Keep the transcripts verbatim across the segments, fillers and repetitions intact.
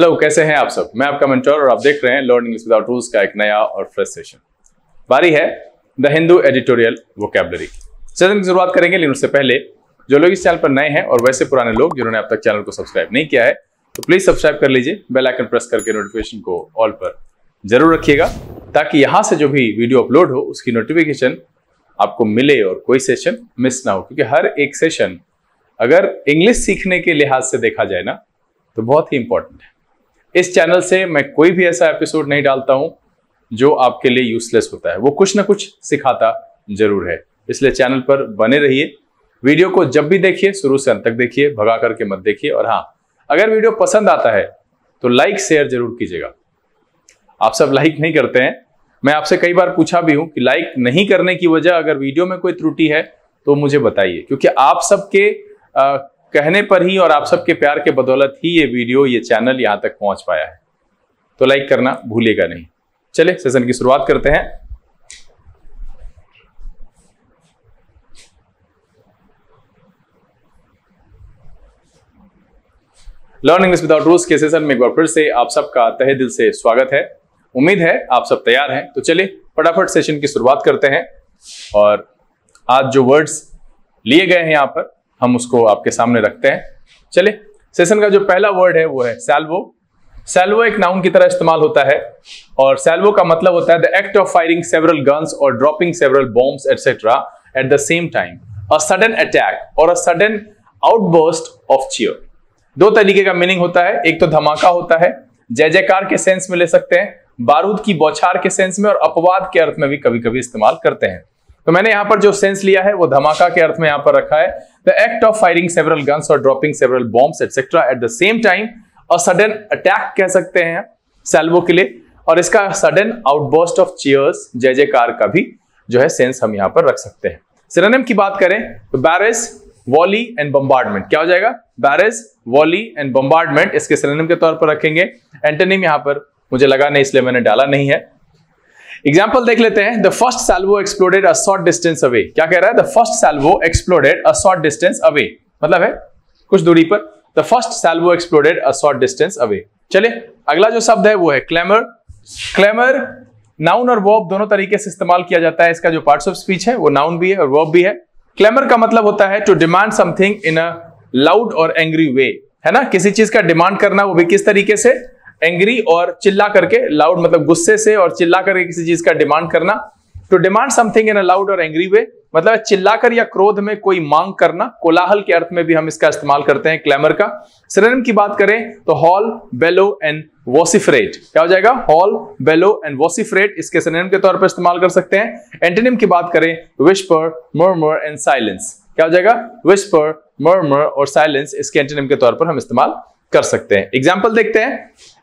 Hello, कैसे हैं आप सब। मैं आपका मेंटर और आप देख रहे हैं लर्निंग इंग्लिश विदाउट रूल्स का एक नया और फ्रेश सेशन। बारी है द हिंदू एडिटोरियल वोकैबुलरी की। सेशन की शुरुआत करेंगे, लेकिन उससे पहले जो लोग इस चैनल पर नए हैं और वैसे पुराने लोग जिन्होंने अब तक चैनल को सब्सक्राइब नहीं किया है तो प्लीज सब्सक्राइब कर लीजिए। बेल आइकन प्रेस करके नोटिफिकेशन को ऑल पर जरूर रखिएगा ताकि यहाँ से जो भी वीडियो अपलोड हो उसकी नोटिफिकेशन आपको मिले और कोई सेशन मिस ना हो, क्योंकि हर एक सेशन अगर इंग्लिश सीखने के लिहाज से देखा जाए ना तो बहुत ही इंपॉर्टेंट है। इस चैनल से मैं कोई भी ऐसा एपिसोड नहीं डालता हूं जो आपके लिए यूजलेस होता है, वो कुछ ना कुछ सिखाता जरूर है। इसलिए चैनल पर बने रहिए, वीडियो को जब भी देखिए शुरू से अंत तक देखिए, भगा करके मत देखिए। और हाँ, अगर वीडियो पसंद आता है तो लाइक शेयर जरूर कीजिएगा। आप सब लाइक नहीं करते हैं। मैं आपसे कई बार पूछा भी हूं कि लाइक नहीं करने की वजह, अगर वीडियो में कोई त्रुटि है तो मुझे बताइए, क्योंकि आप सबके कहने पर ही और आप सबके प्यार के बदौलत ही ये वीडियो, ये चैनल यहाँ तक पहुंच पाया है। तो लाइक करना भूलिएगा नहीं। चलिए सेशन की शुरुआत करते हैं। लर्निंग इंग्लिश विदाउट रूल्स के सेशन में एक बार फिर से आप सबका तहे दिल से स्वागत है। उम्मीद है आप सब तैयार हैं। तो चलिए फटाफट सेशन की शुरुआत करते हैं और आज जो वर्ड्स लिए गए हैं यहाँ पर हम उसको आपके सामने रखते हैं। चलिए, सेशन का जो पहला वर्ड है वो है सैल्वो। सैल्वो एक नाउन की तरह इस्तेमाल होता है और सैल्वो का मतलब होता है the act of firing several guns और dropping several bombs etcetera at the same time, a sudden attack और a sudden outburst of cheer. दो तरीके का मीनिंग होता है, एक तो धमाका होता है, जय जयकार के सेंस में ले सकते हैं, बारूद की बौछार के सेंस में, और अपवाद के अर्थ में भी कभी कभी इस्तेमाल करते हैं। तो मैंने यहाँ पर जो सेंस लिया है वो धमाका के अर्थ में यहाँ पर रखा है, the act of firing several guns और dropping several bombs etcetera at the same time, और सडन अटैक कह सकते हैं सैल्वो के लिए, और इसका सडन आउटबर्स्ट ऑफ चीयर्स, जय जयकार का भी जो है सेंस हम यहाँ पर रख सकते हैं। सिनोनिम की बात करें तो बैरेज, वॉली एंड बम्बार्डमेंट। क्या हो जाएगा? बैरेज, वॉली एंड बम्बार्डमेंट इसके सिनोनिम के तौर पर रखेंगे। एंटोनिम यहाँ पर मुझे लगा नहीं इसलिए मैंने डाला नहीं है। एग्जाम्पल देख लेते हैं। The first salvo exploded a short distance away. क्या कह रहा है? The first salvo exploded a short distance away, मतलब है कुछ दूरी पर। The first salvo exploded a short distance away. चलिए, अगला जो शब्द है वो है क्लैमर। क्लैमर नाउन और वर्ब दोनों तरीके से इस्तेमाल किया जाता है। इसका जो पार्ट्स ऑफ स्पीच है वो नाउन भी है और वर्ब भी है। क्लैमर का मतलब होता है to demand something in a loud और एंग्री वे, है ना, किसी चीज का डिमांड करना, वो भी किस तरीके से, एंग्री और चिल्ला करके, लाउड मतलब गुस्से से और चिल्ला करके किसी चीज का डिमांड करना। To demand something in a loud और एंग्री वे मतलब चिल्लाकर या क्रोध में कोई मांग करना, कोलाहल के अर्थ में भी हम इसका इस्तेमाल करते हैं क्लैमर का। सिनोनिम की बात करें तो हॉल, बेलो एंड वोसिफरेट। क्या हो जाएगा? हॉल, बेलो एंड वोसिफरेट इसके सिनोनिम के तौर पर इस्तेमाल कर सकते हैं। एंटोनिम की बात करें विस्पर, मर्मर एंड साइलेंस। क्या हो जाएगा? विस्पर, मर्मर और साइलेंस इसके एंटोनिम के तौर पर हम इस्तेमाल कर सकते हैं। एग्जाम्पल देखते हैं।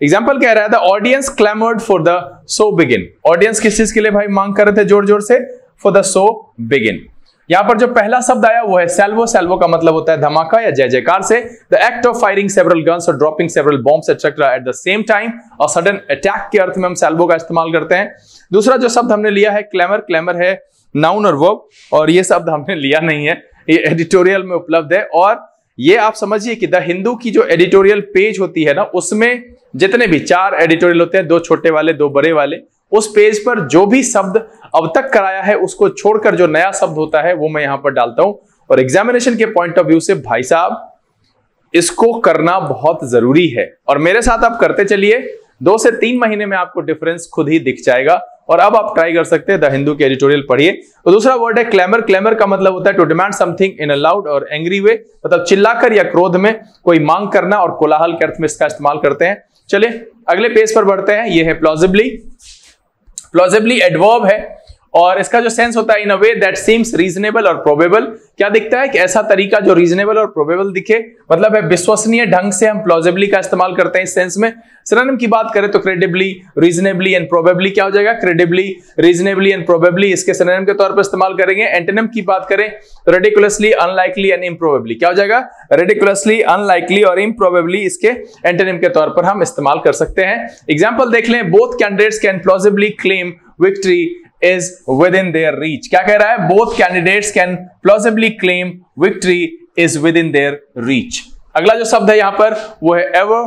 एग्जाम्पल कह रहा है the audience clamoured for the show begin. Audience किस चीज के लिए भाई मांग कर रहे थे जोर जोर से? For the show begin. यहाँ पर जो पहला शब्द आया वो है सैल्वो। सैल्वो का मतलब होता है धमाका या जय जयकार से। The act of firing several guns और dropping several bombs etcetera at the same time और सडन अटैक के अर्थ में हम सैल्वो का इस्तेमाल करते हैं। दूसरा जो शब्द हमने लिया है क्लैमर। क्लैमर है नाउन और वर्ब और ये शब्द हमने लिया नहीं है, ये एडिटोरियल में उपलब्ध है। और ये आप समझिए कि द हिंदू की जो एडिटोरियल पेज होती है ना, उसमें जितने भी चार एडिटोरियल होते हैं, दो छोटे वाले दो बड़े वाले, उस पेज पर जो भी शब्द अब तक कराया है उसको छोड़कर जो नया शब्द होता है वो मैं यहाँ पर डालता हूँ। और एग्जामिनेशन के पॉइंट ऑफ व्यू से भाई साहब इसको करना बहुत जरूरी है और मेरे साथ आप करते चलिए, दो से तीन महीने में आपको डिफरेंस खुद ही दिख जाएगा। और अब आप ट्राई कर सकते हैं, द हिंदू के एडिटोरियल पढ़िए। तो दूसरा वर्ड है क्लैमर। क्लैमर का मतलब होता है to demand something in a loud और एंग्री वे, मतलब चिल्लाकर या क्रोध में कोई मांग करना, और कोलाहल के अर्थ में इसका इस्तेमाल करते हैं। चलिए अगले पेज पर बढ़ते हैं। ये है प्लॉजिबली। प्लॉजिबली एडवर्ब है और इसका जो सेंस होता है in a way that seems reasonable और प्रोबेबल। क्या दिखता है कि ऐसा तरीका जो रीजनेबल और प्रोबेबल दिखे, मतलब है विश्वसनीय ढंग से हम प्लॉजिबली का इस्तेमाल करते हैं इस सेंस में। सिनोनिम की बात करें तो क्रेडिबली, रीजनेबली एंड प्रोबेबली। क्या हो जाएगा? क्रेडिबली, रीजनेबली एंड प्रोबेबली इसके सिनोनिम के तौर पर इस्तेमाल करेंगे। एंटोनिम की बात करें तो रिडिकुलसली, अनलाइकली एंड इम्प्रोबेबली। क्या हो जाएगा? रिडिकुलसली, अनलाइकली और इम्प्रोबेबली इसके एंटोनिम के तौर पर हम इस्तेमाल कर सकते हैं। एग्जाम्पल देख लें। Both candidates can plausibly claim victory is within their reach. क्या कह रहा है? Both candidates can plausibly claim victory is within their reach. अगला जो शब्द है यहाँ पर वो है ever.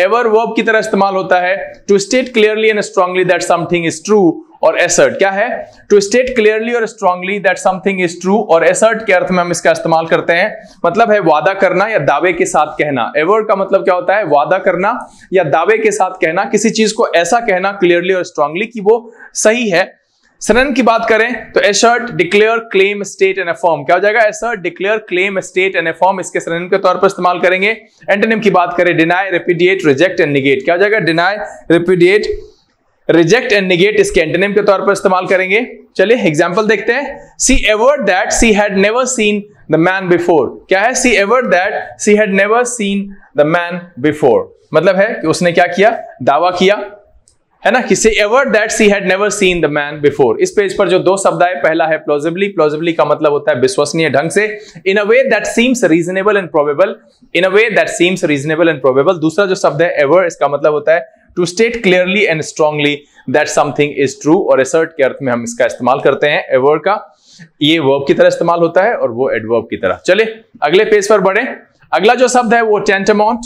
एवर वर्ब की तरह इस्तेमाल होता है। To state clearly and strongly that something is true और एसर्ट। क्या है? टू स्टेट क्लियरली और strongly that something is true और एसर्ट के अर्थ में हम इसका इस्तेमाल करते हैं। मतलब है वादा करना या दावे के साथ कहना। एवर का मतलब क्या होता है? वादा करना या दावे के साथ कहना, किसी चीज को ऐसा कहना क्लियरली और स्ट्रांगली कि वो सही है। सिनोनिम की बात करें तो assert, declare, claim, state and affirm. क्या हो जाएगा? Assert, declare, claim, state and affirm, इसके सिनोनिम के तौर पर इस्तेमाल करेंगे। एंटोनिम की बात करें, deny, repudiate, reject and negate. क्या हो जाएगा? Deny, repudiate, reject and negate, इसके एंटोनिम के तौर पर इस्तेमाल करेंगे। चलिए एग्जाम्पल देखते हैं। She averred that she had never seen the man before. क्या है? She averred that she had never seen the man before, मतलब है कि उसने क्या किया? दावा किया, है ना, कि she averred that she had never seen the man before. इस पेज पर जो दो शब्द आए, पहला है प्लॉजिबली। प्लॉजिबली का मतलब होता है विश्वसनीय ढंग से। In a way that seems reasonable and probable, in a way that seems reasonable and probable. दूसरा जो शब्द है एवर, इसका मतलब होता है to state clearly and strongly that something is true और एसर्ट के अर्थ में हम इसका इस्तेमाल करते हैं। एवर का ये वर्ब की तरह इस्तेमाल होता है और वो एडवर्ब की तरह। चले अगले पेज पर बढ़े। अगला जो शब्द है वो टेंटामॉन्ट।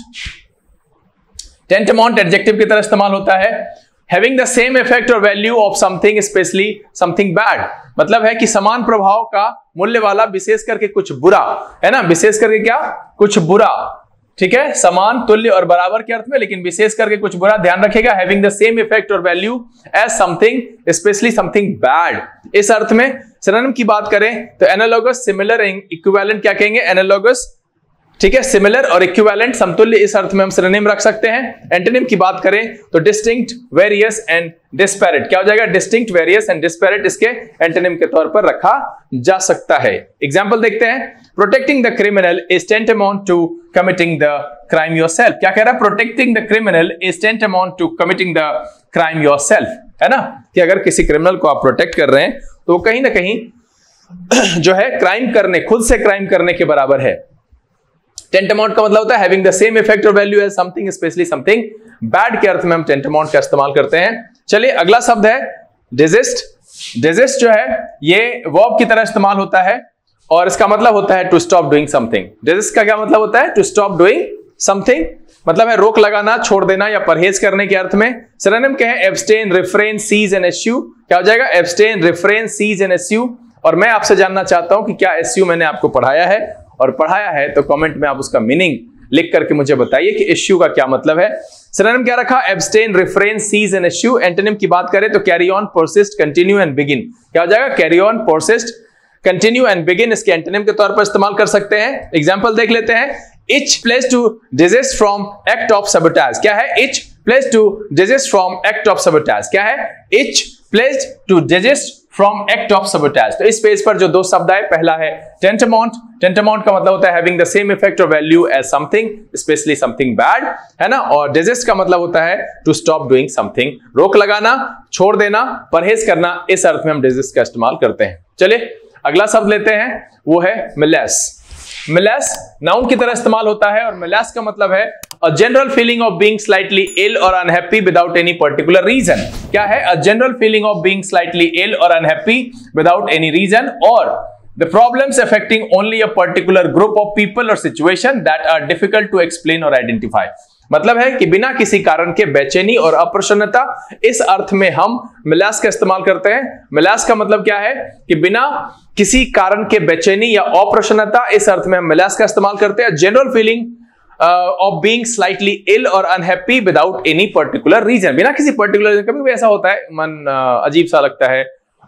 टेंटामॉन्ट एडजेक्टिव की तरह इस्तेमाल होता है। हैविंग द सेम इफेक्ट और value of something specially something bad, मतलब है कि समान प्रभाव का मूल्य वाला, विशेष करके कुछ बुरा, है ना, विशेष करके क्या? कुछ बुरा। ठीक है, समान, तुल्य और बराबर के अर्थ में, लेकिन विशेष करके कुछ बुरा ध्यान रखेगा। हैविंग द सेम इफेक्ट और value as something specially something bad, इस अर्थ में। सिनोनिम की बात करें तो एनालॉगस, सिमिलर, इक्विवेलेंट। क्या कहेंगे? एनालॉगस, ठीक है, सिमिलर और इक्विवेलेंट, समतुल्य, इस अर्थ में हम सिनोनिम रख सकते हैं। एंटोनिम की बात करें तो डिस्टिंक्ट, वेरियस एंड डिस्पैरेट। क्या हो जाएगा? डिस्टिंक्ट, वेरियस एंड डिस्पैरेट, इसके एंटोनिम के तौर पर रखा जा सकता है। एग्जाम्पल देखते हैं। Protecting the criminal is tantamount to committing the crime yourself. क्या कह रहा है? Protecting the criminal is tantamount to committing the crime yourself, है ना, कि अगर किसी क्रिमिनल को आप प्रोटेक्ट कर रहे हैं तो वो कहीं ना कहीं जो है क्राइम करने, खुद से क्राइम करने के बराबर है। टेंटामॉन्ट का मतलब होता है हैविंग द सेम इफेक्ट और value as something specially something bad के अर्थ में हम टेंटामॉन्ट का इस्तेमाल करते हैं। चलिए अगला शब्द है डेजिस्ट। डेजिस्ट जो है ये वर्ब की तरह इस्तेमाल होता है और इसका मतलब होता है to stop doing something. Desist का क्या मतलब होता है? टू स्टॉप डूइंग समथिंग, मतलब है रोक लगाना, छोड़ देना या परहेज करने के अर्थ में। सिनोनिम क्या है? Abstain, refrain, cease and eschew. क्या हो जाएगा? Abstain, refrain, cease and eschew. और मैं आपसे जानना चाहता हूं कि क्या एस्यू मैंने आपको पढ़ाया है, और पढ़ाया है तो कमेंट में आप उसका मीनिंग लिख करके मुझे बताइए कि एस्यू का क्या मतलब है। सिनोनिम क्या रखा? Abstain, refrain, cease and eschew. Antonym की बात करें तो carry on, persist, continue and begin. क्या हो जाएगा? Carry on, persist, continue and begin, इसके एंटोनिम के तौर पर इस्तेमाल कर सकते हैं। एग्जाम्पल देख लेते हैं। Each place to desist from act of sabotage. क्या है? Each place to desist from act of sabotage. क्या है? Each place to desist from act of sabotage. तो इस पेज पर जो दो शब्द आए, पहला है टेंटामॉन्ट। टेंटामॉन्ट का मतलब होता है हैविंग द सेम इफेक्ट और value as something specially something bad, है ना, और डेजिस्ट का मतलब होता है टू स्टॉप डूइंग समथिंग, रोक लगाना, छोड़ देना, परहेज करना, इस अर्थ में हम डेजिस्ट का इस्तेमाल करते हैं। चलिए अगला शब्द लेते हैं, वो है मिलेस। मिलेस नाउन की तरह इस्तेमाल होता है और मिलेस का मतलब है a general feeling of being slightly ill or unhappy without any particular reason. क्या है? A general feeling of being slightly ill or unhappy without any reason or the problems affecting only a particular group of people or situation that are difficult to explain or identify. मतलब है कि बिना किसी कारण के बेचैनी और अप्रसन्नता, इस अर्थ में हम मिलास का इस्तेमाल करते हैं। मिलास का मतलब क्या है? कि बिना किसी कारण के बेचैनी या अप्रसन्नता, इस अर्थ में हम मिलास का इस्तेमाल करते हैं। General feeling of being slightly ill or unhappy without any particular reason, बिना किसी पर्टिकुलर रीजन। कभी भी ऐसा होता है मन uh, अजीब सा लगता है,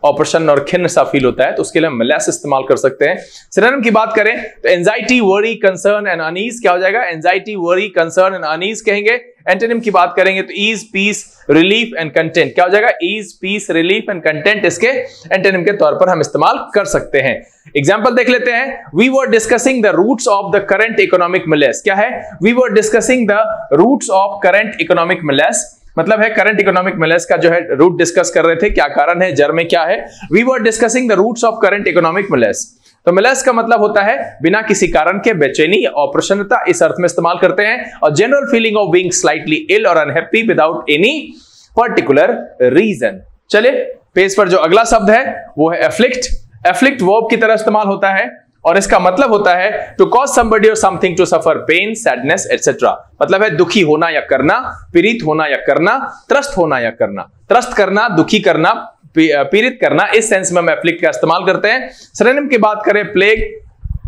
अप्रसन्न और खिन्न सा फील होता है, तो उसके लिए हम मिलेस इस्तेमाल कर सकते हैं। सिनोनिम की बात करें तो anxiety, worry, concern and unease. क्या हो जाएगा? Anxiety, worry, concern and unease कहेंगे। एंटोनिम की बात करेंगे तो ease, peace, relief and content. क्या हो जाएगा? Ease, peace, relief and content, इसके एंटोनिम के तौर पर हम इस्तेमाल कर सकते हैं। एग्जाम्पल देख लेते हैं। We were discussing the roots of the current economic malaise. क्या है? We were discussing the roots of current economic malaise, मतलब है करंट इकोनॉमिक मिलेस का जो है रूट डिस्कस कर रहे थे, क्या कारण है, जड़ में क्या है। We were discussing the roots of current economic malaise. तो मिलेस का मतलब होता है बिना किसी कारण के बेचैनी और प्रसन्नता, इस अर्थ में इस्तेमाल करते हैं। और general feeling of being slightly ill or unhappy without any particular reason. चलिए पेज पर जो अगला शब्द है वो है एफ्लिक्ट। एफ्लिक्ट वर्ब की तरह इस्तेमाल होता है और इसका मतलब होता है टू कॉज समबडी और something to suffer pain sadness etcetera. मतलब है दुखी होना या करना, पीड़ित होना या करना, त्रस्त होना या करना। त्रस्त करना, दुखी करना, पीड़ित करना, इस सेंस में हम एफ्लिक्ट का इस्तेमाल करते हैं। सिनोनिम की बात करें, plague,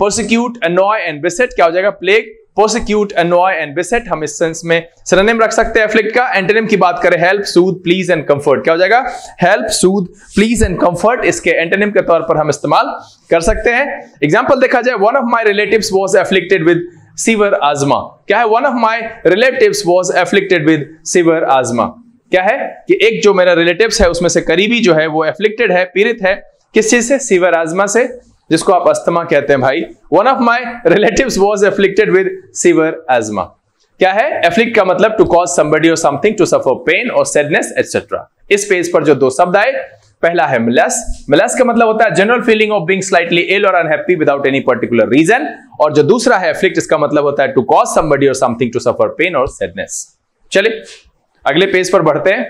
persecute, annoy and beset, क्या हो जाएगा? Plague, persecute, annoy and beset, हम इस सेंस में सिनोनिम रख सकते हैं एफ्लिक्ट का। एंटोनिम की बात करें, help, soothe, please and comfort, क्या हो जाएगा? Help, soothe, please and comfort, इसके एंटोनिम के तौर पर हम इस्तेमाल कर सकते हैं। एग्जाम्पल देखा जाए, one of my relatives was afflicted with severe asthma, क्या है? One of my relatives was afflicted with severe asthma, क्या है? कि एक जो मेरा रिलेटिव्स है उसमें से करीबी जो है वो एफ्लिक्टेड है, पीड़ित है, किस चीज से? सीवर आजमा से, जिसको आप अस्थमा कहते हैं भाई। One of my relatives was afflicted with severe asthma, क्या है? एफ्लिक्ट का मतलब टू कॉज समबडी और something to suffer pain or sadness etcetera. इस पेज पर जो दो शब्द आए, पहला है मिलस। मिलस का मतलब होता है general feeling of being slightly ill or unhappy without any particular reason, और जो दूसरा है एफ्लिक्ट, इसका मतलब होता है टू कॉज समबडी और something to suffer pain or sadness. चलिए अगले पेज पर बढ़ते हैं।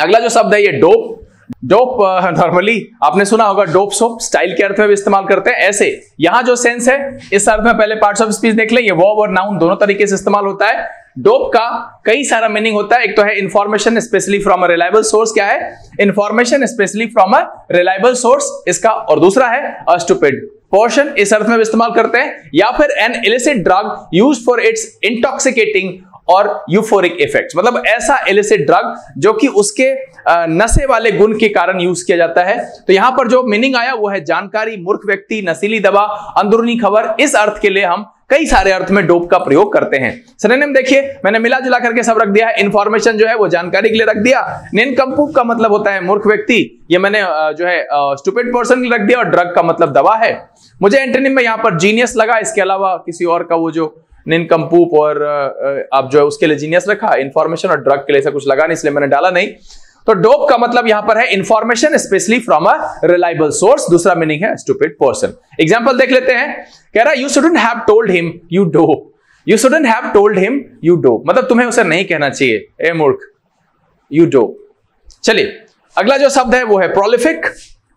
अगला जो शब्द है ये डोप। डोप नॉर्मली आपने सुना होगा, डोप सोप स्टाइल के अर्थ में भी इस्तेमाल करते हैं। ऐसे यहां जो सेंस है इस अर्थ में पहले पार्ट्स ऑफ स्पीच देख लें, ये वर्ब और नाउन दोनों तरीके से इस्तेमाल होता है। डोप का कई सारा मीनिंग होता है। एक तो है information specially from a reliable source, क्या है? Information specially from a reliable source इसका, और दूसरा है अ स्टूपिड पोर्शन, इस अर्थ में भी इस्तेमाल करते हैं। या फिर an illicit drug use for its intoxicating और यूफोरिक इफेक्ट्स, मतलब ऐसा इलिसिट ड्रग जो कि उसके नशे वाले गुण के कारण यूज किया जाता है। तो यहां पर जो मीनिंग आया वो है जानकारी, मूर्ख व्यक्ति, नशीली दवा, अंदरूनी खबर, इस अर्थ के लिए हम कई सारे अर्थ में डोप का प्रयोग करते हैं। सिनोनिम देखिए, मैंने मिला जुला करके सब रख दिया है। इन्फॉर्मेशन जो है वो जानकारी के लिए रख दिया। निनकमपूप का मतलब होता है मूर्ख व्यक्ति, ये मैंने जो है स्टूपिड पर्सन के लिए रख दिया, और ड्रग का मतलब दवा है। मुझे एंटोनिम में यहां पर जीनियस लगा, इसके अलावा किसी और का वो जो निनकमपूप और आप जो है उसके लिए जीनियस रखा, इन्फॉर्मेशन और ड्रग के लिए ऐसा कुछ लगा नहीं, इसलिए मैंने डाला नहीं। तो डोप का मतलब यहां पर है information specially from a reliable source, दूसरा मीनिंग है स्टूपिड पर्सन। एग्जांपल देख लेते हैं, कह रहा you shouldn't have told him you dope, you shouldn't have told him you dope, मतलब तुम्हें उसे नहीं कहना चाहिए ए मूर्ख यू डोप। चलिए अगला जो शब्द है वो है प्रोलिफिक।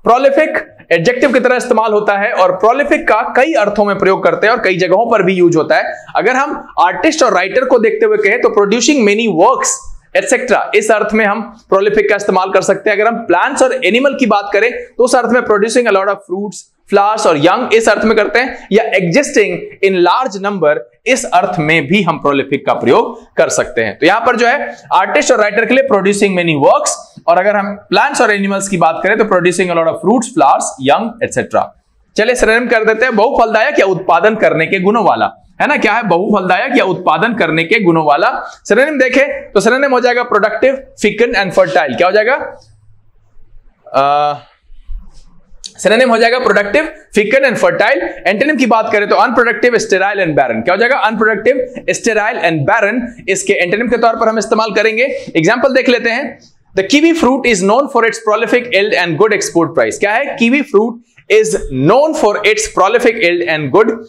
प्रोलिफिक एडजेक्टिव की तरह इस्तेमाल होता है, और प्रोलिफिक का कई अर्थों में प्रयोग करते हैं और कई जगहों पर भी यूज होता है। अगर हम आर्टिस्ट और राइटर को देखते हुए कहें तो प्रोड्यूसिंग मेनी वर्क्स एटसेट्रा, इस अर्थ में हम प्रोलिफिक का इस्तेमाल कर सकते हैं। अगर हम प्लांट्स और एनिमल की बात करें तो उस अर्थ में producing a lot of fruits, flowers or young, इस अर्थ में करते हैं, या एग्जिस्टिंग इन लार्ज नंबर, इस अर्थ में भी हम प्रोलिफिक का प्रयोग कर सकते हैं। तो यहां पर जो है आर्टिस्ट और राइटर के लिए प्रोड्यूसिंग मेनी वर्क्स, और अगर हम प्लांट्स और एनिमल्स की बात करें तो producing a lot of fruits, flowers, young etcetera. चलिए सिनोनिम कर देते हैं, बहुफलदायक या उत्पादन करने के गुणों वाला, है ना? क्या है? बहुफलदायक या उत्पादन करने के गुणों वाला। सिनोनिम देखें तो सिनोनिम हो जाएगा प्रोडक्टिव, फिकन एंड फर्टाइल, क्या हो जाएगा? आ... सिनोनिम हो जाएगा productive, fecund and fertile. Antonym की बात करें तो अनप्रोडक्टिव, स्टेराइल एंड बैरन, क्या हो जाएगा? अनप्रोडक्टिव, स्टेराइल एंड बैरन, इसके एंटोनिम के तौर पर हम इस्तेमाल करेंगे। एग्जाम्पल देख लेते हैं, the kiwi fruit is known for its prolific yield and good export price, क्या है? Kiwi fruit is known for its prolific yield and good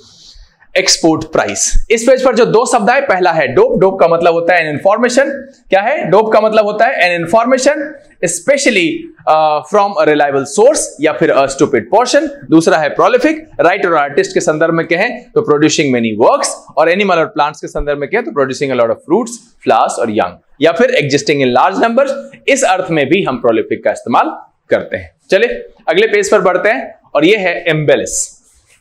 export price. इस पेज पर जो दो शब्द आए, पहला है डोप। डोप का मतलब होता है एन इन्फॉर्मेशन, क्या है? डोप का मतलब होता है an information specially from a reliable source या फिर अ स्टूपिड पोर्शन। दूसरा है प्रोलिफिक, राइटर और आर्टिस्ट के संदर्भ में कहें तो प्रोड्यूसिंग मेनी वर्क्स, और एनिमल और प्लांट्स के संदर्भ में कहें तो producing a lot of fruits, flowers or young, या फिर एग्जिस्टिंग इन लार्ज नंबर्स, इस अर्थ में भी हम प्रोलिफिक का इस्तेमाल करते हैं। चलिए अगले पेज पर बढ़ते हैं, और यह है एम्बेलिश।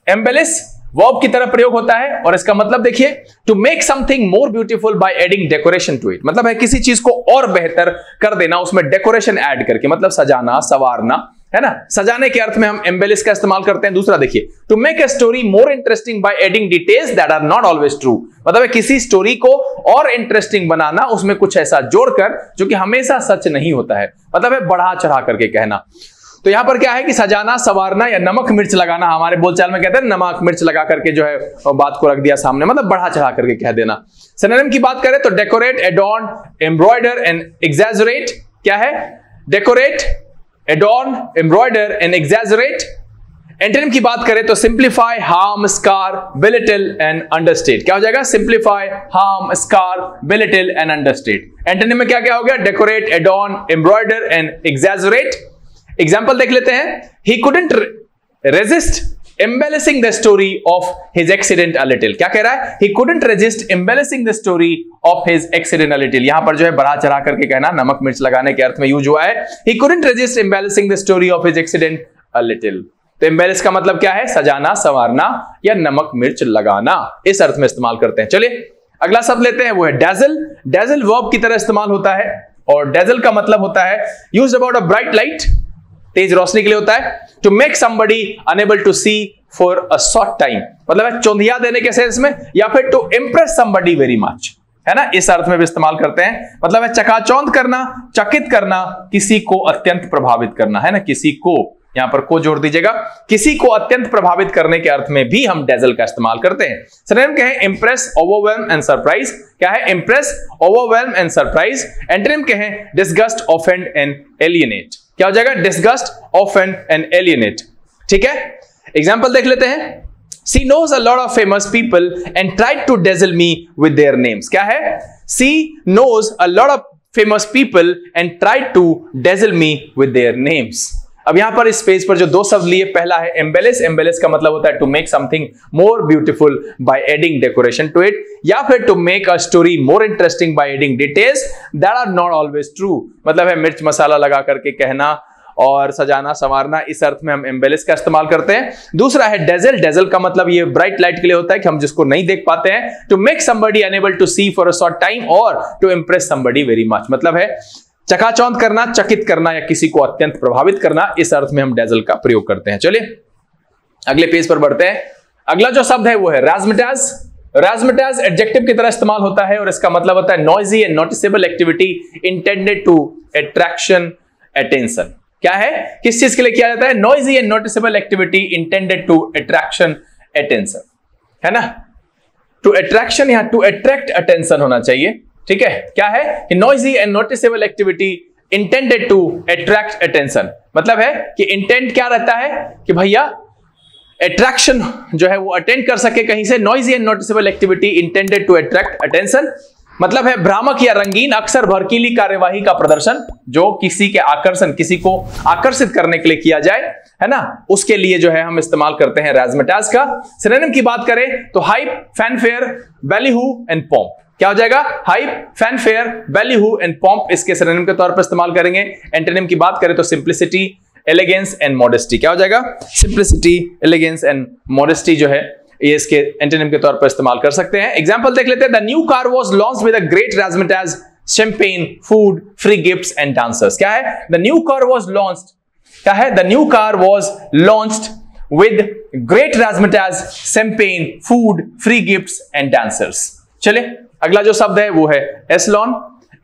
एम्बेलिश वर्ब की तरह प्रयोग होता है, और इसका मतलब देखिए, to make something more beautiful by adding decoration to it, मतलब है किसी चीज को और बेहतर कर देना, उसमें डेकोरेशन ऐड करके, मतलब सजाना, संवारना, है ना? सजाने के अर्थ में हम एम्बेलिश का इस्तेमाल करते हैं। दूसरा देखिए, to make a story more interesting by adding details that are not always true, मतलब है किसी स्टोरी को और इंटरेस्टिंग बनाना, उसमें कुछ ऐसा जोड़कर जो कि हमेशा सच नहीं होता है, मतलब है बढ़ा चढ़ा करके कहना। तो यहां पर क्या है कि सजाना, संवारना या नमक मिर्च लगाना, हमारे बोलचाल में कहते हैं नमक मिर्च लगा करके जो है बात को रख दिया सामने, मतलब बढ़ा चढ़ा करके कह देना। सिनोनिम की बात करें तो decorate, adorn, embroider and exaggerate, क्या है? Decorate, adorn, embroider and exaggerate. Antonym की बात करें तो simplify, harm, scar, belittle and understate, क्या हो जाएगा? Simplify, harm, scar, belittle and understate. Antonym में क्या क्या हो गया? Decorate, adorn, embroider and exaggerate. Example देख लेते हैं, he couldn't resist embarrassing the story of his accident a little. क्या कह रहा है? He couldn't resist embarrassing the story of his accident a little. यहाँ पर जो है बढ़ा चढ़ा करके कहना, नमक मिर्च लगाने के अर्थ में यूज हुआ है. He couldn't resist embarrassing the story of his accident a little. तो एम्बेरस का मतलब क्या है? सजाना, संवारना या नमक मिर्च लगाना, इस अर्थ में इस्तेमाल करते हैं. चलिए अगला शब्द लेते हैं, वो है dazzle. Dazzle verb की तरह इस्तेमाल होता है और dazzle का मतलब होता है used about a bright light, तेज रोशनी के लिए होता है. To make somebody unable to see for a short time, मतलब है चौंधिया देने के सेंस में, या फिर to impress somebody very much, है ना, इस अर्थ में भी इस्तेमाल करते हैं. मतलब है चकाचौंध करना, चकित करना, किसी को अत्यंत प्रभावित करना, है ना. किसी को, यहां पर को जोड़ दीजिएगा, किसी को अत्यंत प्रभावित करने के अर्थ में भी हम डेजल का इस्तेमाल करते हैं. सिनोनिम क्या है? Impress, overwhelm and surprise. क्या है? Impress, overwhelm and surprise. Antonym क्या है? Disgust, offend and alienate. क्या हो जाएगा? Disgust, offend and alienate. ठीक है, एग्जाम्पल देख लेते हैं. She knows a lot of famous people and tried to dazzle me with their names. क्या है? She knows a lot of famous people and tried to dazzle me with their names. अब यहां पर इस page पर जो दो शब्द लिए, पहला है एम्बेलिश. एम्बेलिश का मतलब होता है to make something more beautiful by adding decoration to it, या फिर to make a story more interesting by adding details that are not always true. मतलब है मिर्च मसाला लगा करके कहना और सजाना संवारना, इस अर्थ में हम एम्बेलिश का इस्तेमाल करते हैं. दूसरा है डेजल. डेजल का मतलब ये ब्राइट लाइट के लिए होता है कि हम जिसको नहीं देख पाते हैं. To make somebody unable to see for a short time or to impress somebody very much, मतलब है चकाचौंध करना, चकित करना या किसी को अत्यंत प्रभावित करना, इस अर्थ में हम डेजल का प्रयोग करते हैं. चलिए अगले पेज पर बढ़ते हैं. अगला जो शब्द है वो है राजमटाज. राजमटाज एडजेक्टिव की तरह इस्तेमाल होता है और इसका मतलब होता है noisy and noticeable activity intended to attraction attention. क्या है? किस चीज के लिए किया जाता है? Noisy and noticeable activity intended to attraction attention, है ना. टू अट्रैक्शन, यहां टू अट्रैक्ट अटेंशन होना चाहिए. ठीक है, क्या है? Noisy and noticeable activity intended to attract attention. मतलब है कि इंटेंट क्या रहता है कि भैया अट्रैक्शन जो है वो अटेंड कर सके कहीं से. Noisy and noticeable activity intended to attract attention मतलब है भ्रामक या रंगीन, अक्सर भड़कीली कार्यवाही का प्रदर्शन जो किसी के आकर्षण, किसी को आकर्षित करने के लिए किया जाए, है ना, उसके लिए जो है हम इस्तेमाल करते हैं राजमटाज का. सिनोनिम की बात करें तो hype, fanfare, ballyhoo and pomp. क्या हो जाएगा? Hype, fanfare, ballyhoo and pomp इसके सिनोनिम के तौर पर इस्तेमाल करेंगे. एंटोनिम की बात करें तो सिंप्लिसिटी, एलिगेंस एंड मॉडेस्टी. क्या हो जाएगा? सिंप्लिसिटी, एलिगेंस एंड मॉडेस्टी जो है ये इसके एंटोनिम के तौर पर इस्तेमाल कर सकते हैं. एग्जांपल देख लेते हैं. The new car was launched with a great razzmatazz, champagne, food, free gifts and dancers. क्या है? The new car was launched. क्या है? The new car was launched with great razzmatazz, champagne, food, free gifts and dancers. चले अगला जो शब्द है वो है एसलॉन.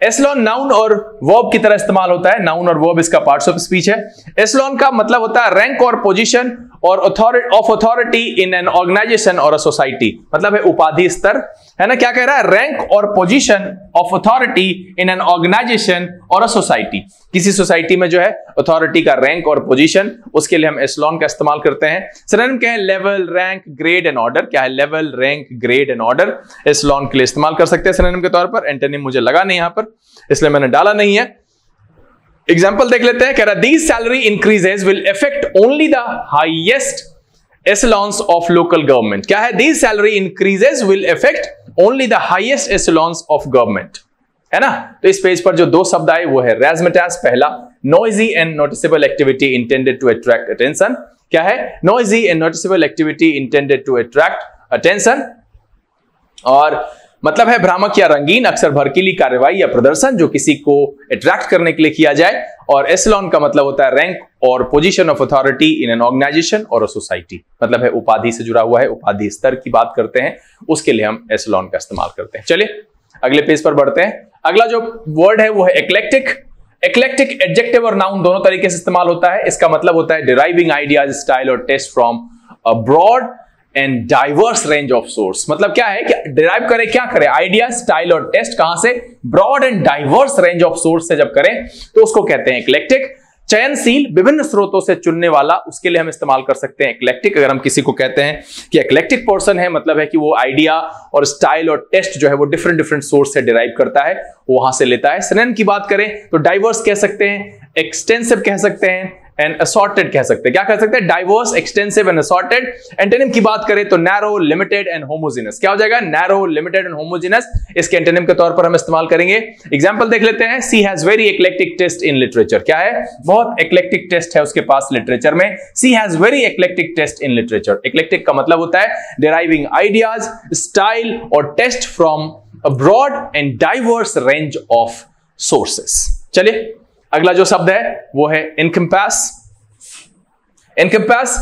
एसलॉन नाउन और वर्ब की तरह इस्तेमाल होता है. नाउन और वर्ब इसका पार्ट्स ऑफ स्पीच है. एसलॉन का मतलब होता है रैंक और पोजीशन और authority of authority in an organisation और अ सोसाइटी. मतलब है उपाधि स्तर, है ना. क्या कह रहा है? रैंक और position of authority in an organisation और अ सोसाइटी. किसी सोसाइटी में जो है अथॉरिटी का रैंक और पोजीशन, उसके लिए हम एसलॉन का इस्तेमाल करते हैं. सिनोनिम क्या है? Level, rank, grade and order. क्या है? Level, rank, grade and order echelon के लिए इस्तेमाल कर सकते हैं सिनोनिम के तौर पर. एंटोनिम मुझे लगा नहीं यहां पर, इसलिए मैंने डाला नहीं है. एग्जाम्पल देख लेते हैं. कह रहा these salary increases will affect only the highest echelons of local government. क्या है? These salary increases will affect only the highest echelons of government, है ना. तो इस पेज पर जो दो शब्द आए वो है राजमटाज. पहला noisy and noticeable activity intended to attract attention. क्या है? Noisy and noticeable activity intended to attract attention और मतलब है भ्रामक या रंगीन, अक्सर भड़कीली कार्यवाही या प्रदर्शन जो किसी को अट्रैक्ट करने के लिए किया जाए. और एसलॉन का मतलब होता है रैंक और position of authority in an organisation और सोसाइटी. मतलब है उपाधि से जुड़ा हुआ है, उपाधि स्तर की बात करते हैं, उसके लिए हम एसलॉन का इस्तेमाल करते हैं. चलिए अगले पेज पर बढ़ते हैं. अगला जो वर्ड है वो है एक्लेक्टिक. एक्लेक्टिक एडजेक्टिव और नाउन दोनों तरीके से इस्तेमाल होता है. इसका मतलब होता है डिराइविंग आइडियाज, स्टाइल और taste from a broad and diverse range of source. मतलब क्या है कि डिराइव करें, क्या करें? आइडिया, स्टाइल और टेस्ट कहां से? Broad and diverse range of source से जब करें तो उसको कहते हैं एक्लेक्टिक. चयनशील, विभिन्न स्रोतों से चुनने वाला, उसके लिए हम इस्तेमाल कर सकते हैं एक्लेक्टिक. अगर हम किसी को कहते हैं कि एक्लेक्टिक पर्सन है, मतलब है कि वो आइडिया और स्टाइल और टेस्ट जो है वो डिफरेंट डिफरेंट सोर्स से डिराइव करता है, वहां से लेता है. सिनोनिम की बात करें तो डाइवर्स कह सकते हैं, एक्सटेंसिव कह सकते हैं, एंड असॉर्टेड कह सकते हैं। क्या कह सकते हैं? Diverse, extensive and assorted. Antonym की बात करें तो नैरो, लिमिटेड एंड होमोजेनस। क्या हो जाएगा? नैरो, लिमिटेड एंड होमोजेनस, इसके एंटोनिम के तौर पर हम इस्तेमाल करेंगे। एग्जांपल देख लेते हैं। She has very eclectic taste in literature. क्या है? बहुत एक्लेक्टिक टेस्ट है उसके पास लिटरेचर में। She has very eclectic taste in literature. Eclectic का मतलब होता है डिराइविंग आइडियाज, स्टाइल और taste from a broad and diverse range of sources. चलिए, अगला जो शब्द है वो है इनकम्पास। इनकम्पास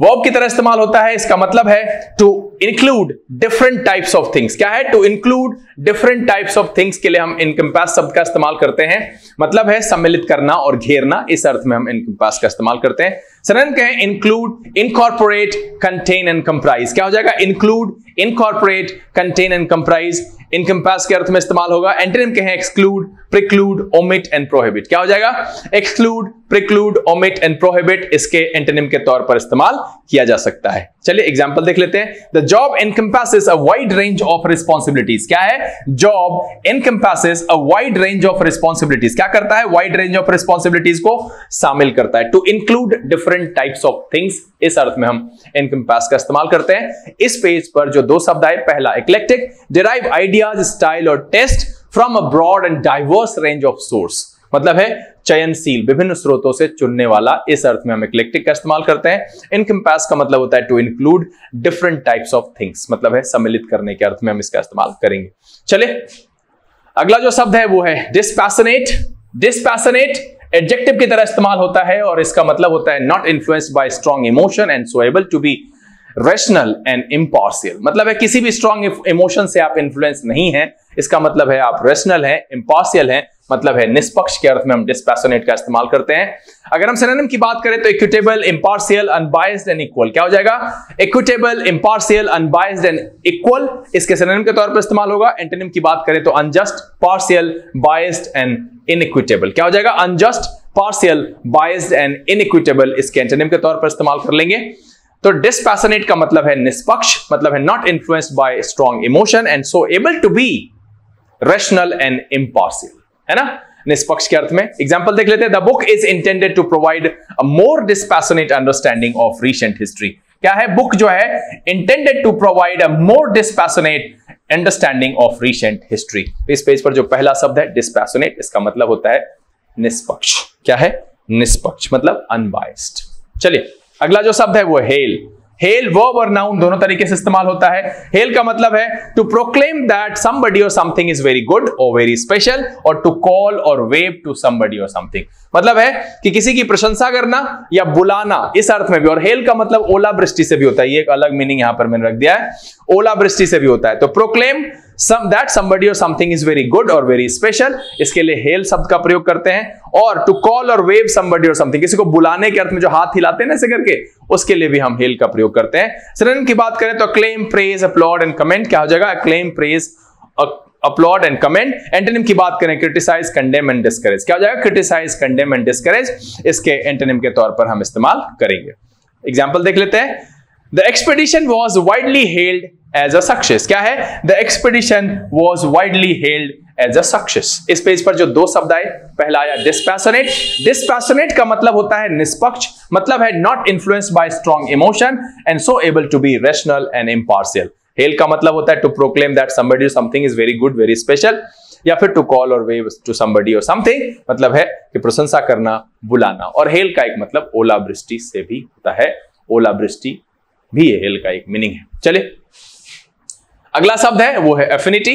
वर्ब की तरह इस्तेमाल होता है। इसका मतलब है to include different types of things. क्या है? To include different types of things के लिए हम इनकम्पास शब्द का इस्तेमाल करते हैं। मतलब है सम्मिलित करना और घेरना, इस अर्थ में हम इनकम्पास का इस्तेमाल करते हैं। सरल कहें include, incorporate, contain and comprise. क्या हो जाएगा? Include, incorporate, contain and comprise encompass के अर्थ में इस्तेमाल होगा। एंटोनिम कहें exclude, preclude, omit and prohibit. क्या हो जाएगा? Exclude, preclude, omit and prohibit, इसके एंटोनिम के तौर पर इस्तेमाल किया जा सकता है। चलिए एग्जांपल देख लेते हैं। The job encompasses a wide range of responsibilities. क्या है? Job encompasses a wide range of responsibilities. क्या करता है? वाइड रेंज ऑफ रिस्पॉन्सिबिलिटीज को शामिल करता है। To include different types of things, इस अर्थ में हम इनकम्पास का इस्तेमाल करते हैं। इस पेज पर जो दो शब्द आए, पहला इक्लेक्टिक, डिराइव आइडियाज, स्टाइल और taste from a broad and diverse range of source. मतलब है चयनशील, विभिन्न स्रोतों से चुनने वाला, इस अर्थ में हम इक्लेक्टिक का इस्तेमाल करते हैं। इनकम्पास का मतलब होता है to include different types of things, मतलब है सम्मिलित करने के अर्थ में हम इसका इस्तेमाल करेंगे। चले, अगला जो शब्द है वो है डिस्पैशनेट। डिस्पैशनेट एडजेक्टिव की तरह इस्तेमाल होता है और इसका मतलब होता है not influenced by strong emotion and so able to be rational and impartial. मतलब है किसी भी स्ट्रॉन्ग इमोशन से आप इन्फ्लुएंस नहीं है, इसका मतलब है आप रैशनल हैं, इम्पार्शियल हैं, मतलब है निष्पक्ष के अर्थ में हम डिस्पैशनेट का इस्तेमाल करते हैं। अगर हम सिनोनिम की बात करें तो equitable, impartial, unbiased and equal. क्या हो जाएगा? Equitable, impartial, unbiased and equal, इसके सिनोनिम के तौर पर इस्तेमाल होगा। एंटोनिम की बात करें तो unjust, partial, biased and inequitable. क्या हो जाएगा? Unjust, partial, biased and inequitable, इसके एंटोनिम के तौर पर इस्तेमाल कर लेंगे। तो डिस्पैशनेट का मतलब है निष्पक्ष, मतलब है not influenced by strong emotion and so able to be rational and impartial, है ना, निष्पक्ष के अर्थ में। एग्जांपल देख लेते हैं। The book is intended to provide a more dispassionate understanding of recent history. क्या है? बुक जो है intended to provide a more dispassionate understanding of recent history. इस पेज पर जो पहला शब्द है डिस्पैशनेट, इसका मतलब होता है निष्पक्ष। क्या है? निष्पक्ष, मतलब अनबायस्ड। चलिए, अगला जो शब्द है वो हेल। हेल वर्ब और नाउन दोनों तरीके से इस्तेमाल होता है। हेल का मतलब है टू प्रोक्लेम दैट समबडी और समथिंग इज वेरी गुड और वेरी स्पेशल, और टू कॉल और वेव टू समबडी और समथिंग, मतलब है कि किसी की प्रशंसा करना या बुलाना, इस अर्थ में भी। और हेल का मतलब ओलावृष्टि से भी होता है, ये एक अलग मीनिंग यहां पर मैंने रख दिया है, ओलावृष्टि से भी होता है। तो प्रोक्लेम सम दैट समबडी और समथिंग इज वेरी गुड और वेरी स्पेशल, इसके लिए हेल शब्द का प्रयोग करते हैं। और टू कॉल और वेव समबडी और समथिंग, किसी को बुलाने के अर्थ में जो हाथ हिलाते हैं ना ऐसे करके, उसके लिए भी हम हेल का प्रयोग करते हैं। सिनोनिम की बात करें तो claim, praise, applaud and commend. क्या हो जाएगा? Claim, praise, applaud and commend. Antonym की बात करें क्रिटिसाइज, कंडेम एंड डिस्करेज। क्या हो जाएगा? क्रिटिसाइज, कंडेम एंड डिस्करेज, इसके एंटोनिम के तौर पर हम इस्तेमाल करेंगे। एग्जाम्पल देख लेते हैं। The expedition was widely hailed as a success. क्या है? The expedition was widely hailed as a success. इस पेज पर जो दो शब्द आए, पहला आया डिस्पैशनेट। डिस्पैशनेट का मतलब होता है निष्पक्ष, मतलब है not influenced by strong emotion and so able to be rational and impartial. Hail का मतलब होता है टू प्रोक्लेम दैट समबडी और something is very good, very special, या फिर टू कॉल और वेव टू समबडी और समथिंग, मतलब है कि प्रशंसा करना, बुलाना। और हेल का एक मतलब ओलावृष्टि से भी होता है, ओलावृष्टि भी हेल का एक मीनिंग है। चलिए, अगला शब्द है वो है एफिनिटी।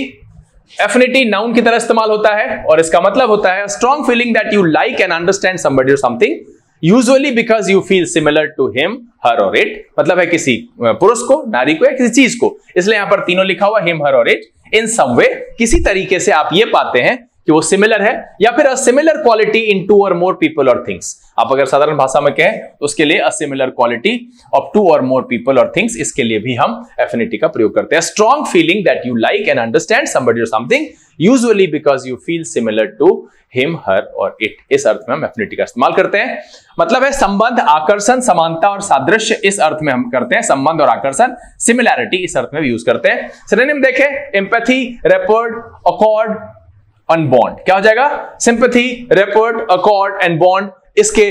एफिनिटी नाउन की तरह इस्तेमाल होता है और इसका मतलब होता है strong feeling that you like and understand somebody और something, usually because you feel similar to him, her और इट। मतलब है किसी पुरुष को, नारी को, या किसी चीज को, इसलिए यहां पर तीनों लिखा हुआ, हिम, हर और इट। इन सम वे, किसी तरीके से आप ये पाते हैं कि वो सिमिलर है, या फिर a similar quality in two और मोर पीपल और थिंग्स। आप अगर साधारण भाषा में कहें तो उसके लिए a similar quality of two और मोर पीपल और थिंग्स, इसके लिए भी हम एफिनिटी का प्रयोग करते हैं। Strong feeling that you like and understand somebody और something, usually because you feel similar to him, her और इट, इस अर्थ में हम एफिनिटी का इस्तेमाल करते हैं। मतलब है संबंध, आकर्षण, समानता और सादृश्य, इस अर्थ में हम करते हैं। संबंध और आकर्षण, सिमिलैरिटी, इस अर्थ में यूज करते हैं। सिनोनिम देखें, एम्पैथी, रैपोर्ट, अकॉर्ड, अनबॉन्ड। क्या हो जाएगा? Sympathy, rapport, accord and bond, इसके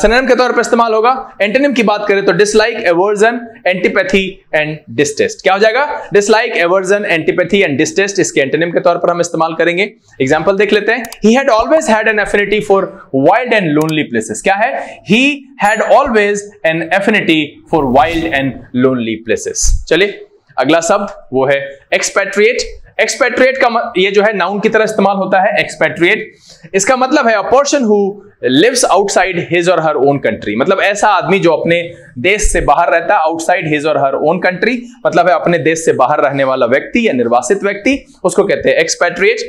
सिनोनिम के तौर पर इस्तेमाल होगा। एंटोनिम की बात करें तो dislike, aversion, antipathy and distaste. क्या हो जाएगा? Dislike, aversion, antipathy and distaste, इसके एंटोनिम के तौर पर हम इस्तेमाल करेंगे। एग्जांपल देख लेते हैं। He had always had an affinity for wild and lonely places. क्या है? He had always an affinity for wild and lonely places. चलिए अगला शब्द वो है एक्सपेट्रिएट। एक्सपेट्रिएट का ये जो है नाउन की तरह इस्तेमाल होता है एक्सपेट्रिएट। इसका मतलब है a person who lives outside his और हर ओन कंट्री। मतलब ऐसा आदमी जो अपने देश से बाहर रहता है, आउटसाइड हिज और हर ओन कंट्री मतलब है अपने देश से बाहर रहने वाला व्यक्ति या निर्वासित व्यक्ति, उसको कहते हैं एक्सपेट्रिएट।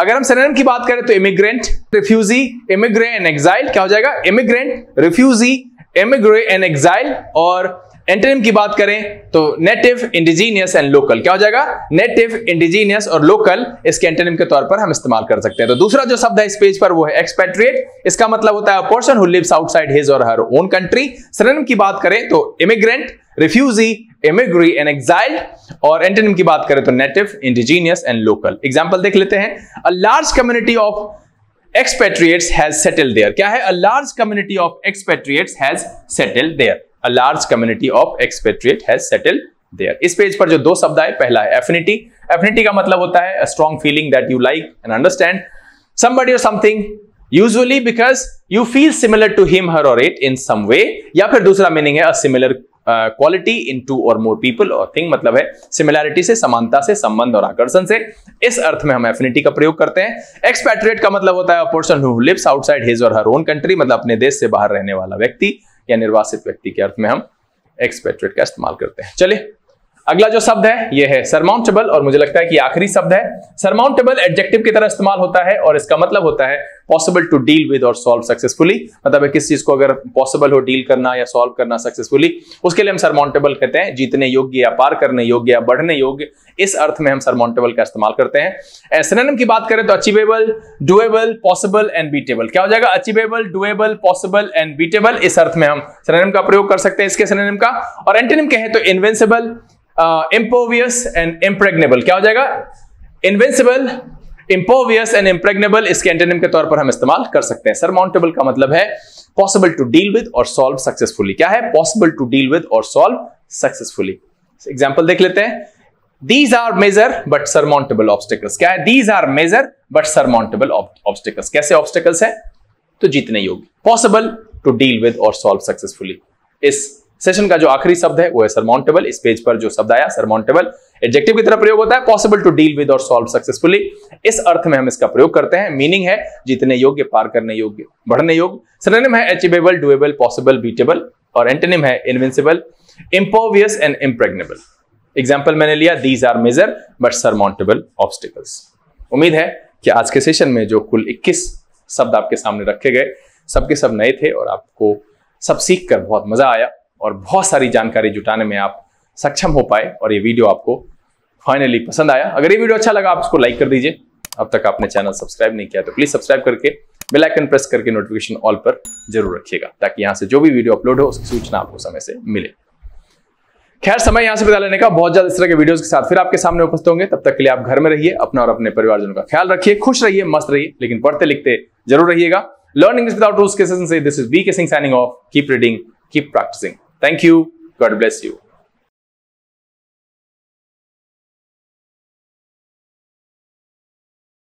अगर हम सिनोनिम की बात करें तो immigrant, refugee, emigre and exile. क्या हो जाएगा? Immigrant, refugee, emigre and exile. और एंटोनिम की बात करें तो नेटिव, इंडिजीनियस एंड लोकल। क्या हो जाएगा? नेटिव, इंडिजीनियस और लोकल, इसके एंटोनिम के तौर पर हम इस्तेमाल कर सकते हैं। तो दूसरा जो शब्द है इस पेज पर वो है एक्सपेट्रिएट। इसका मतलब होता है a person who lives outside his और हर ओन कंट्री। सिनोनिम की बात करें तो immigrant, refugee, emigre and exile. और एंटोनिम की बात करें तो native, indigenous and local. Example देख लेते हैं। A large community of expatriates has settled there. क्या है? A large community of expatriates has settled there. A large community of expatriate has settled there. इस पेज पर जो दो शब्द आए, पहला है affinity. Affinity का मतलब होता है a strong feeling that you like and understand somebody or something, usually because you feel similar to him, her or it in some way. या फिर दूसरा मीनिंग है a similar uh, quality in two or more people or thing. मतलब है similarity से, समानता से, संबंध और आकर्षण से। इस अर्थ में हम affinity का प्रयोग करते हैं। Expatriate का मतलब होता है a person who lives outside his or her own country. मतलब अपने देश से बाहर रहने वाला व्यक्ति या निर्वासित व्यक्ति के अर्थ में हम एक्सपेट्रिएट का इस्तेमाल करते हैं। चलिए अगला जो शब्द है यह है सरमाउंटेबल। और मुझे लगता है कि आखिरी शब्द है सरमाउंटेबल। एडजेक्टिव की तरह इस्तेमाल होता है और इसका मतलब होता है पॉसिबल टू डील विद और सॉल्व सक्सेसफुली। मतलब किस चीज को अगर पॉसिबल हो डील करना या सॉल्व करना सक्सेसफुली, उसके लिए हम सरमाउंटेबल कहते हैं। जीतने योग्य या पार करने योग्य या बढ़ने योग्य, इस अर्थ में हम सरमाउंटेबल का इस्तेमाल करते हैं। सिनोनिम की बात करें तो achievable, doable, possible and beatable. क्या हो जाएगा? Achievable, doable, possible and beatable, इस अर्थ में हम सिनोनिम का प्रयोग कर सकते हैं, इसके सिनोनिम का। और एंटोनिम कहें तो इनविंसिबल, इम्पोवियस एंड इम्प्रेग्नेबल। क्या हो जाएगा? इनविंसिबल, इम्पोवियस एंड इम्प्रेग्नेबल, इसके एंटोनिम के तौर पर हम इस्तेमाल कर सकते हैं। सरमाउंटेबल का मतलब है पॉसिबल टू डील विद और सॉल्व सक्सेसफुली। क्या है? पॉसिबल टू डील विद और सॉल्व सक्सेसफुली। एग्जाम्पल देख लेते हैं। These are major but surmountable obstacles. क्या है? These are major but surmountable obstacles. कैसे obstacles है? तो जीतने योग्य, possible to deal with और solve successfully. इस सेशन का जो आखिरी शब्द है वो है surmountable। इस पेज पर जो शब्द आया surmountable एडजेक्टिव की तरह प्रयोग होता है, possible to deal with और solve successfully, इस अर्थ में हम इसका प्रयोग करते हैं। मीनिंग है जीतने योग्य, पार करने योग्य, बढ़ने योग्य। सिनोनिम है achievable, doable, possible, beatable। और एंटोनिम है invincible, impervious and impregnable। Example मैंने लिया these are major but surmountable obstacles. उम्मीद है कि आज के सेशन में जो कुल इक्कीस शब्द आपके सामने रखे गए, सबके सब नए थे और आपको सब सीख कर बहुत मजा आया और बहुत सारी जानकारी जुटाने में आप सक्षम हो पाए और ये वीडियो आपको फाइनली पसंद आया। अगर ये वीडियो अच्छा लगा आप इसको लाइक कर दीजिए। अब तक आपने चैनल सब्सक्राइब नहीं किया तो प्लीज सब्सक्राइब करके बेल आइकन प्रेस करके नोटिफिकेशन ऑल पर जरूर रखिएगा, ताकि यहाँ से जो भी वीडियो अपलोड हो उसकी सूचना आपको समय से मिले। खैर, समय यहाँ से विदा लेने का। बहुत जल्द इस तरह के वीडियोस के साथ फिर आपके सामने उपस्थित होंगे। तब तक के लिए आप घर में रहिए, अपना और अपने परिवारजनों का ख्याल रखिए, खुश रहिए, मस्त रहिए, लेकिन पढ़ते लिखते जरूर रहिएगा। लर्निंग इंग्लिश विदाउट रूल्स के सेशन से this is B K Singh signing off. Keep reading, keep practising. Thank you, God bless you.